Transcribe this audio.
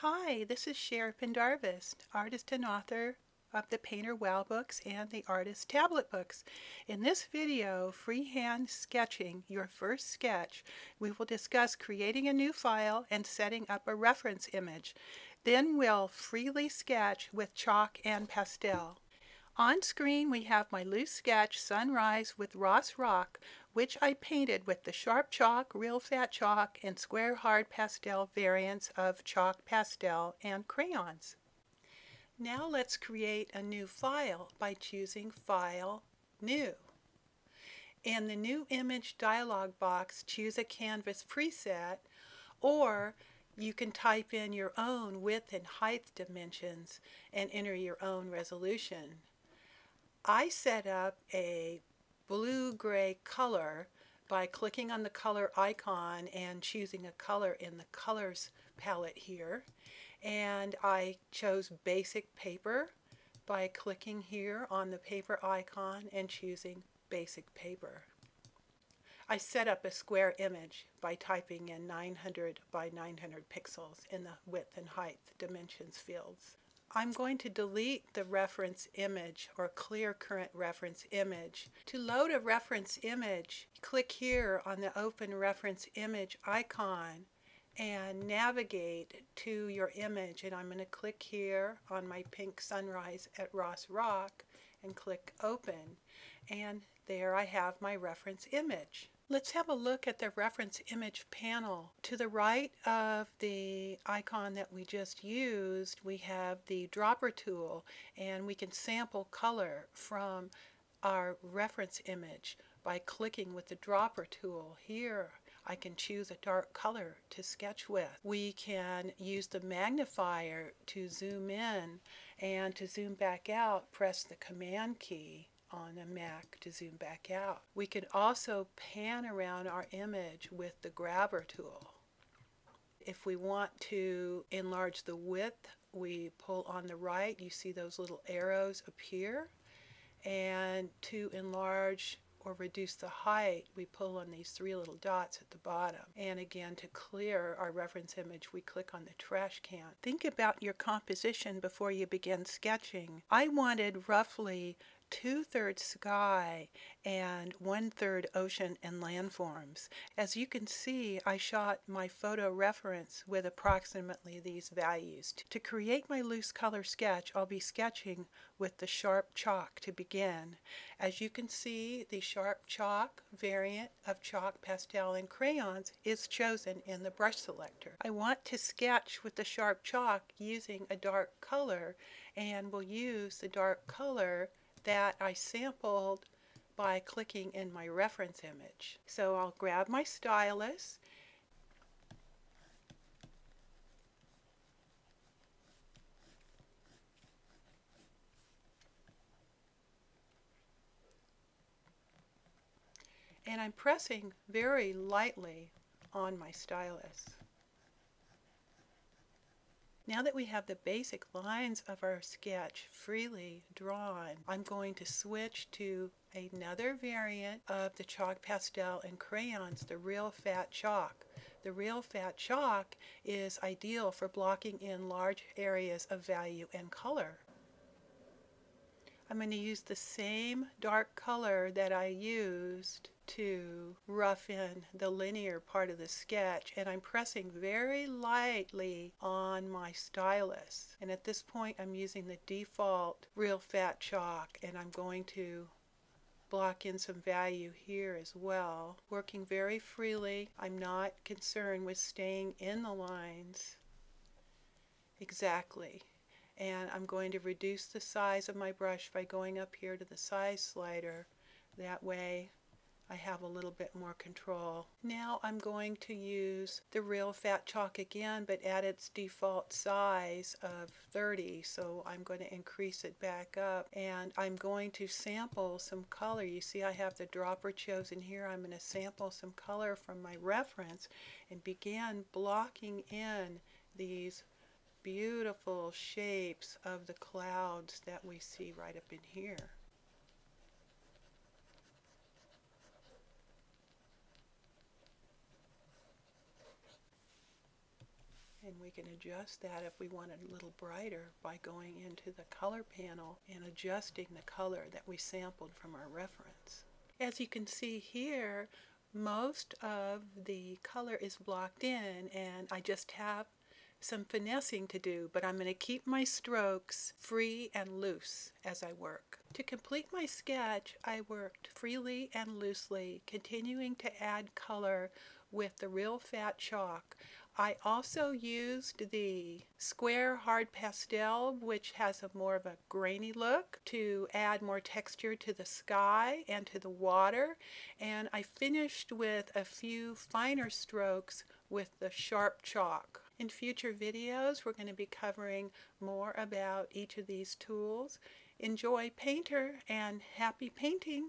Hi, this is Cher Pendarvis, artist and author of the Painter Wow Books and the Artist Tablet Books. In this video, Freehand Sketching, Your First Sketch, we will discuss creating a new file and setting up a reference image. Then we'll freely sketch with chalk and pastel. On screen, we have my loose sketch, Sunrise with Ross Rock, which I painted with the sharp chalk, real fat chalk, and square hard pastel variants of chalk, pastel, and crayons. Now let's create a new file by choosing File, New. In the New Image dialog box, choose a canvas preset, or you can type in your own width and height dimensions and enter your own resolution. I set up a blue-gray color by clicking on the color icon and choosing a color in the colors palette here. And I chose basic paper by clicking here on the paper icon and choosing basic paper. I set up a square image by typing in 900 by 900 pixels in the width and height dimensions fields. I'm going to delete the reference image or clear current reference image. To load a reference image, click here on the open reference image icon and navigate to your image. And I'm going to click here on my pink Sunrise at Ross Rock and click open. And there I have my reference image. Let's have a look at the reference image panel. To the right of the icon that we just used, we have the dropper tool, and we can sample color from our reference image by clicking with the dropper tool here. I can choose a dark color to sketch with. We can use the magnifier to zoom in, and to zoom back out, press the Command key on a Mac to zoom back out. We can also pan around our image with the grabber tool. If we want to enlarge the width, we pull on the right. You see those little arrows appear. And to enlarge or reduce the height, we pull on these three little dots at the bottom. And again, to clear our reference image, we click on the trash can. Think about your composition before you begin sketching. I wanted roughly 2/3 sky and 1/3 ocean and landforms. As you can see, I shot my photo reference with approximately these values. To create my loose color sketch, I'll be sketching with the sharp chalk to begin. As you can see, the sharp chalk variant of chalk, pastel, and crayons is chosen in the brush selector. I want to sketch with the sharp chalk using a dark color, and we'll use the dark color that I sampled by clicking in my reference image. So I'll grab my stylus and I'm pressing very lightly on my stylus. Now that we have the basic lines of our sketch freely drawn, I'm going to switch to another variant of the chalk, pastel, and crayons, the real fat chalk. The real fat chalk is ideal for blocking in large areas of value and color. I'm going to use the same dark color that I used to rough in the linear part of the sketch, and I'm pressing very lightly on my stylus. And at this point, I'm using the default real fat chalk, and I'm going to block in some value here as well. Working very freely, I'm not concerned with staying in the lines exactly. And I'm going to reduce the size of my brush by going up here to the size slider. That way I have a little bit more control. Now I'm going to use the real fat chalk again, but at its default size of 30. So I'm going to increase it back up, and I'm going to sample some color. You see I have the dropper chosen here. I'm going to sample some color from my reference and begin blocking in these beautiful shapes of the clouds that we see right up in here. and we can adjust that if we want it a little brighter by going into the color panel and adjusting the color that we sampled from our reference. As you can see here, most of the color is blocked in, and I just have some finessing to do, but I'm going to keep my strokes free and loose as I work. To complete my sketch, I worked freely and loosely, continuing to add color with the real fat chalk. I also used the square hard pastel, which has a more of a grainy look, to add more texture to the sky and to the water, and I finished with a few finer strokes with the sharp chalk. In future videos, we're going to be covering more about each of these tools. Enjoy, painter, and happy painting!